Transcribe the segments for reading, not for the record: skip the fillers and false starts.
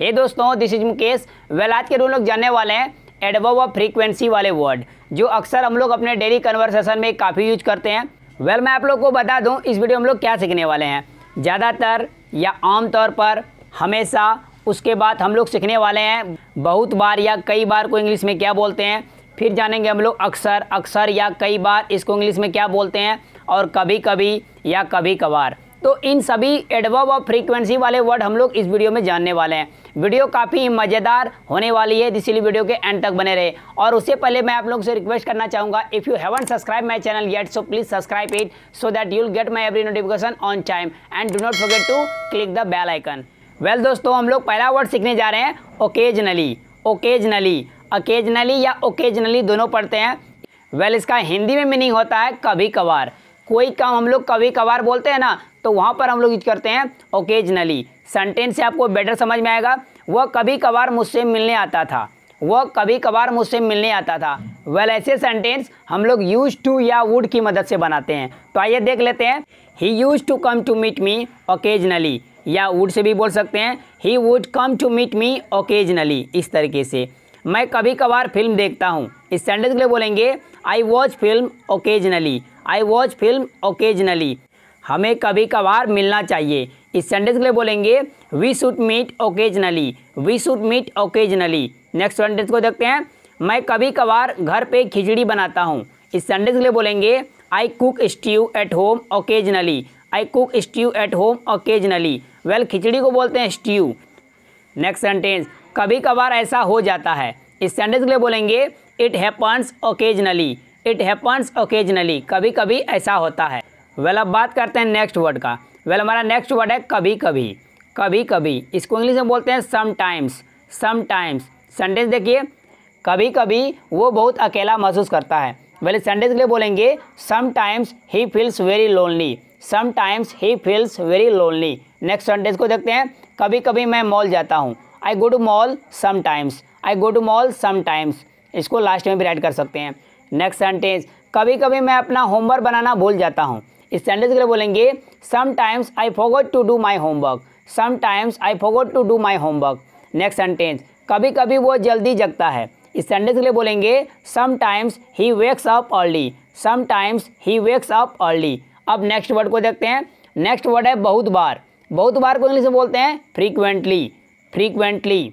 हे दोस्तों, this is Mukesh. Well, आज के रोज लोग जानने वाले हैं एडबव फ्रीक्वेंसी वाले वर्ड, जो अक्सर हम लोग अपने डेली कन्वर्सेशन में काफ़ी यूज करते हैं। वेल, मैं आप लोग को बता दूं, इस वीडियो में हम लोग क्या सीखने वाले हैं। ज़्यादातर या आमतौर पर, हमेशा, उसके बाद हम लोग सीखने वाले हैं बहुत बार या कई बार को इंग्लिश में क्या बोलते हैं। फिर जानेंगे हम लोग अक्सर, अक्सर या कई बार इसको इंग्लिश में क्या बोलते हैं, और कभी कभी या कभी कभार। तो इन सभी एडवर्ब और फ्रीक्वेंसी वाले वर्ड हम लोग इस वीडियो में जानने वाले हैं। वीडियो काफ़ी मज़ेदार होने वाली है, इसलिए वीडियो के एंड तक बने रहे। और उससे पहले मैं आप लोगों से रिक्वेस्ट करना चाहूँगा, if you haven't subscribe my channel yet, so please subscribe it so that you will get my every notification on time, and do not forget to click the bell icon. Well दोस्तों, हम लोग पहला word सीखने जा रहे हैं occasionally. Occasionally, occasionally या occasionally दोनों पढ़ते हैं। वेल, इसका हिंदी में मीनिंग होता है कभी कभार। कोई काम हम लोग कभी कभार बोलते हैं ना, तो वहाँ पर हम लोग यूज करते हैं ओकेजनली। सेंटेंस से आपको बेटर समझ में आएगा। वह कभी कभार मुझसे मिलने आता था। वह कभी कभार मुझसे मिलने आता था। वेल, ऐसे सेंटेंस हम लोग यूज टू या वुड की मदद से बनाते हैं। तो आइए देख लेते हैं। He use to come to meet me occasionally, या वुड से भी बोल सकते हैं। He would come to meet me occasionally. इस तरीके से मैं कभी कभार फिल्म देखता हूँ, इस सेंटेंस के लिए बोलेंगे I watch film occasionally. I watch film occasionally. हमें कभी कभार मिलना चाहिए, इस सेंटेंस के लिए बोलेंगे we should meet occasionally. We should meet occasionally. Next sentence को देखते हैं। मैं कभी कभार घर पे खिचड़ी बनाता हूँ, इस सेंटेंस के लिए बोलेंगे I cook stew at home occasionally. I cook stew at home occasionally. Well, खिचड़ी को बोलते हैं स्ट्यू। नेक्स्ट सेंटेंस, कभी कभार ऐसा हो जाता है, इस सेंटेंस के लिए बोलेंगे it happens occasionally. It happens occasionally. कभी कभी ऐसा होता है। वेल, अब बात करते हैं नेक्स्ट वर्ड का। वेल, हमारा नेक्स्ट वर्ड है कभी कभी। कभी कभी इसको इंग्लिश में बोलते हैं समटाइम्स। समटाइम्स। सेंटेंस देखिए, कभी कभी वो बहुत अकेला महसूस करता है। वेल, इस सेंटेंस के लिए बोलेंगे sometimes he feels very lonely. Sometimes he feels very lonely. Next sentence को देखते हैं। कभी कभी मैं मॉल जाता हूँ, I go to mall sometimes. I go to mall sometimes. इसको लास्ट में भी ऐड कर सकते हैं। नेक्स्ट सेंटेंस, कभी कभी मैं अपना होमवर्क बनाना भूल जाता हूँ, इस सेंटेंस के लिए बोलेंगे sometimes I forgot to do my homework. Sometimes I forgot to do my homework. Next sentence, कभी कभी वो जल्दी जगता है, इस सेंटेंस के लिए बोलेंगे sometimes he wakes up early. Sometimes he wakes up early. अब नेक्स्ट वर्ड को देखते हैं। नेक्स्ट वर्ड है बहुत बार। बहुत बार को इंग्लिश में बोलते हैं फ्रीक्वेंटली। फ्रीक्वेंटली।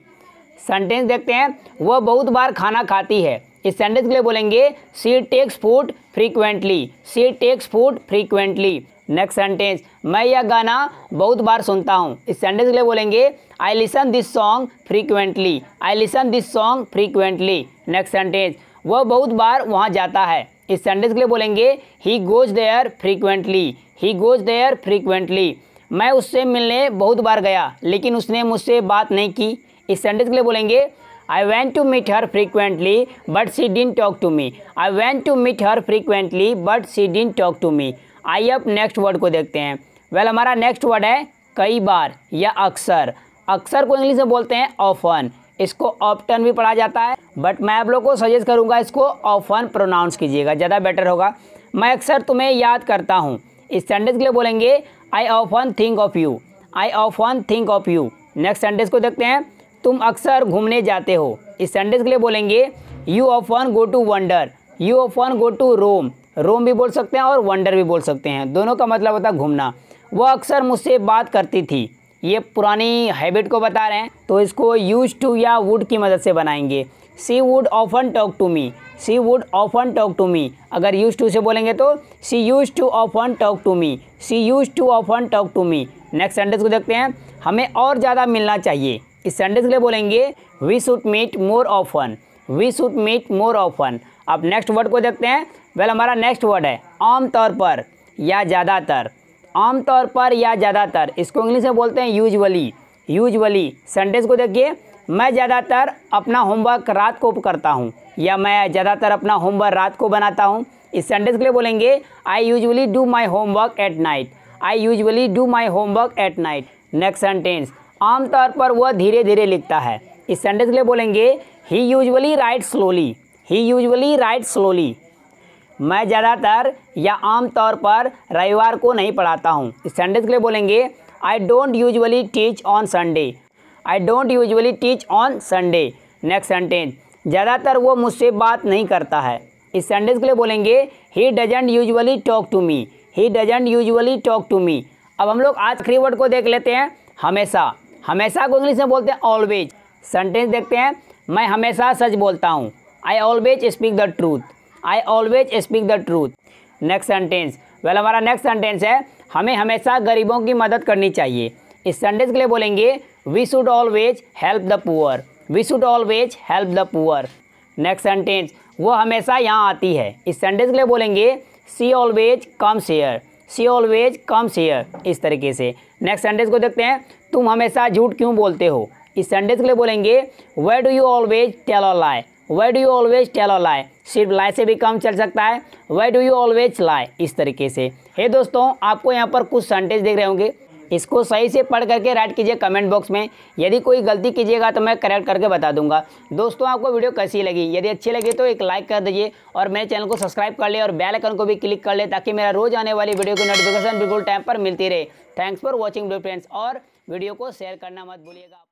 सेंटेंस देखते हैं, वह बहुत बार खाना खाती है, इस सेंटेंस के लिए बोलेंगे she takes food frequently. She takes food frequently. Next sentence, मैं यह गाना बहुत बार सुनता हूँ, इस सेंटेंस के लिए बोलेंगे I listen this song frequently. I listen this song frequently. Next sentence, वह बहुत बार वहाँ जाता है, इस सेंटेंस के लिए बोलेंगे he goes there frequently. He goes there frequently. मैं उससे मिलने बहुत बार गया, लेकिन उसने मुझसे बात नहीं की, इस सेंटेंस के लिए बोलेंगे I went to meet her frequently, but she didn't talk to me. I went to meet her frequently, but she didn't talk to me. आइए अब नेक्स्ट वर्ड को देखते हैं। वेल, हमारा नेक्स्ट वर्ड है कई बार या अक्सर। अक्सर को इंग्लिश में बोलते हैं ऑफन। इसको ऑप्टन भी पढ़ा जाता है, बट मैं आप लोग को सजेस्ट करूँगा इसको ऑफन प्रोनाउंस कीजिएगा, ज़्यादा बेटर होगा। मैं अक्सर तुम्हें याद करता हूँ, इस सेंटेंस के लिए बोलेंगे I often think of you. I often think of you. Next sentence को देखते हैं। तुम अक्सर घूमने जाते हो, इस सेंटेंस के लिए बोलेंगे you often go to wonder. You often go to Rome. Rome भी बोल सकते हैं और वंडर भी बोल सकते हैं, दोनों का मतलब होता है घूमना। वो अक्सर मुझसे बात करती थी। ये पुरानी हैबिट को बता रहे हैं, तो इसको यूज टू या वुड की मदद से बनाएंगे। She would often talk to me. She would often talk to me. अगर यूज टू से बोलेंगे तो she used to often talk to me. She used to often talk to me. Next sentence को देखते हैं। हमें और ज़्यादा मिलना चाहिए, इस सेंटेंस के लिए बोलेंगे we should meet more often. We should meet more often. अब नेक्स्ट वर्ड को देखते हैं। वेल, हमारा नेक्स्ट वर्ड है आमतौर पर या ज़्यादातर। आमतौर पर या ज़्यादातर, इसको इंग्लिश में बोलते हैं यूजुअली। यूजुअली। सेंटेंस को देखिए, मैं ज़्यादातर अपना होमवर्क रात को करता हूँ, या मैं ज़्यादातर अपना होमवर्क रात को बनाता हूँ, इस सेंटेंस के लिए बोलेंगे I usually do my homework at night. I usually do my homework at night. Next sentence, आमतौर पर वह धीरे धीरे लिखता है, इस सेंटेंस के लिए बोलेंगे he usually write slowly. He usually write slowly. मैं ज़्यादातर या आमतौर पर रविवार को नहीं पढ़ाता हूँ, इस सेंटेंस के लिए बोलेंगे I don't usually teach on Sunday. I don't usually teach on Sunday. Next sentence, ज़्यादातर वो मुझसे बात नहीं करता है। इस सेंटेंस के लिए बोलेंगे he doesn't usually talk to me. He doesn't usually talk to me. अब हम लोग आज आखिरी वर्ड को देख लेते हैं, हमेशा। हमेशा को इंग्लिश में बोलते हैं ऑलवेज। सेंटेंस देखते हैं, मैं हमेशा सच बोलता हूँ। I always speak the truth. I always speak the truth. Next sentence, well हमारा नेक्स्ट सेंटेंस है हमें हमेशा गरीबों की मदद करनी चाहिए। इस सेंटेंस के लिए बोलेंगे we should always help the poor. We should always help the poor. Next sentence, वो हमेशा यहाँ आती है। इस सेंटेंस के लिए बोलेंगे she always comes here. She always comes here. इस तरीके से। नेक्स्ट सेंटेंस को देखते हैं, तुम हमेशा झूठ क्यों बोलते हो। इस सेंटेंस के लिए बोलेंगे why do you always tell a lie. Why do you always tell a lie. सिर्फ लाई से भी कम चल सकता है, why do you always lie. इस तरीके से। हे दोस्तों, आपको यहाँ पर कुछ सेंटेंस देख रहे होंगे, इसको सही से पढ़ करके राइट कीजिए कमेंट बॉक्स में। यदि कोई गलती कीजिएगा तो मैं करेक्ट करके बता दूंगा। दोस्तों, आपको वीडियो कैसी लगी? यदि अच्छी लगी तो एक लाइक कर दीजिए और मेरे चैनल को सब्सक्राइब कर ले और बेल आइकन को भी क्लिक कर ले ताकि मेरा रोज आने वाली वीडियो की नोटिफिकेशन बिल्कुल टाइम पर मिलती रहे। थैंक्स फॉर वॉचिंग फ्रेंड्स, और वीडियो को शेयर करना मत भूलिएगा।